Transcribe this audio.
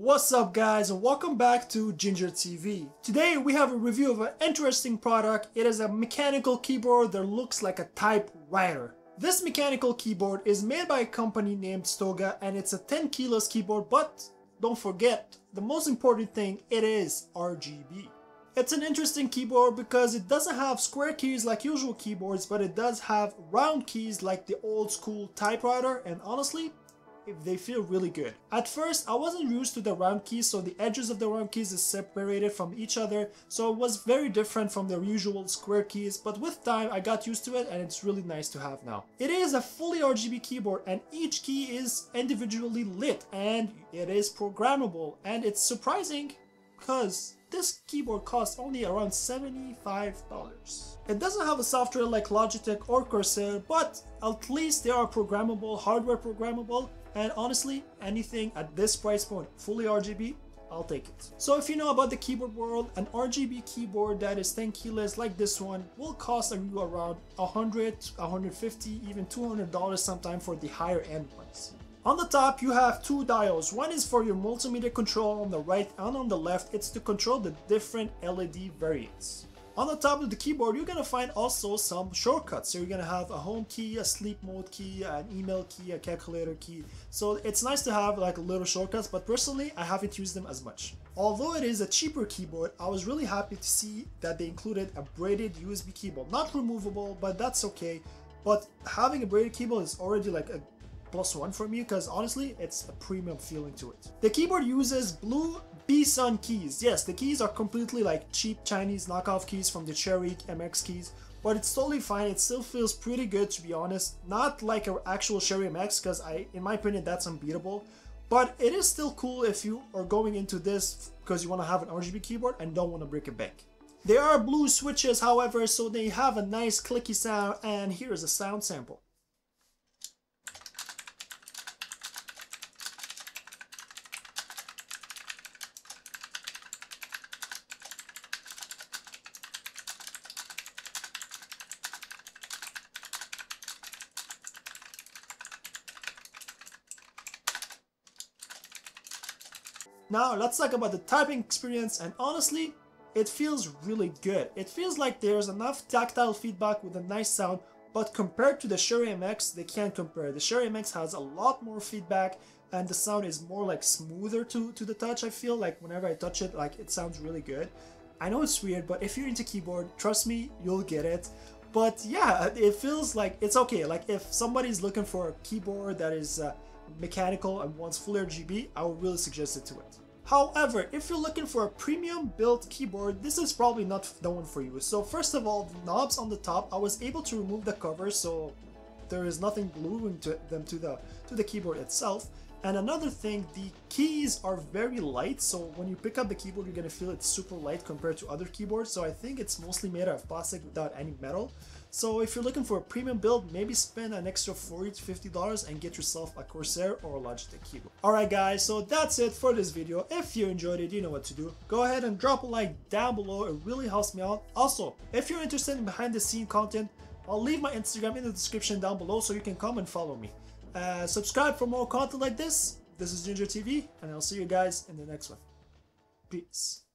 What's up guys, welcome back to Ginger TV. Today we have a review of an interesting product. It is a mechanical keyboard that looks like a typewriter. This mechanical keyboard is made by a company named Stoga and it's a 10 keyless keyboard, but don't forget, the most important thing, it is RGB. It's an interesting keyboard because it doesn't have square keys like usual keyboards, but it does have round keys like the old school typewriter, and honestly, they feel really good. At first I wasn't used to the round keys, so the edges of the round keys is separated from each other, so it was very different from their usual square keys, but with time I got used to it and it's really nice to have now. It is a fully RGB keyboard and each key is individually lit and it is programmable, and it's surprising because this keyboard costs only around $75. It doesn't have a software like Logitech or Corsair, but at least they are programmable, hardware programmable, and honestly, anything at this price point, fully RGB, I'll take it. So if you know about the keyboard world, an RGB keyboard that is 10 keyless like this one will cost you around $100, $150, even $200 sometime for the higher end ones. On the top you have two diodes, one is for your multimedia control on the right, and on the left it's to control the different LED variants. On the top of the keyboard you're gonna find also some shortcuts, so you're gonna have a home key, a sleep mode key, an email key, a calculator key, so it's nice to have like little shortcuts, but personally I haven't used them as much. Although it is a cheaper keyboard, I was really happy to see that they included a braided USB keyboard, not removable, but that's okay, but having a braided keyboard is already like a +1 for me because honestly it's a premium feeling to it. The keyboard uses blue B Sun keys. Yes, the keys are completely like cheap Chinese knockoff keys from the Cherry MX keys, but it's totally fine. It still feels pretty good, to be honest. Not like an actual Cherry MX because in my opinion that's unbeatable, but it is still cool if you are going into this because you want to have an RGB keyboard and don't want to break a bank. There are blue switches however, so they have a nice clicky sound, and here is a sound sample. Now let's talk about the typing experience, and honestly, it feels really good. It feels like there's enough tactile feedback with a nice sound, but compared to the Cherry MX, they can't compare. The Cherry MX has a lot more feedback and the sound is more like smoother to the touch. I feel like whenever I touch it, like it sounds really good. I know it's weird, but if you're into keyboard, trust me, you'll get it. But yeah, it feels like it's okay. Like if somebody's looking for a keyboard that is mechanical and wants full RGB, I would really suggest it to it. However, if you're looking for a premium built keyboard, this is probably not the one for you. So first of all, the knobs on the top, I was able to remove the cover, so there is nothing gluing them to the keyboard itself. And another thing, the keys are very light, so when you pick up the keyboard you're gonna feel it's super light compared to other keyboards, so I think it's mostly made out of plastic without any metal. So if you're looking for a premium build, maybe spend an extra $40 to $50 and get yourself a Corsair or a Logitech keyboard. Alright guys, so that's it for this video. If you enjoyed it, you know what to do. Go ahead and drop a like down below, it really helps me out. Also, if you're interested in behind the scene content, I'll leave my Instagram in the description down below so you can come and follow me. Subscribe for more content like this. This is Ginger TV and I'll see you guys in the next one. Peace.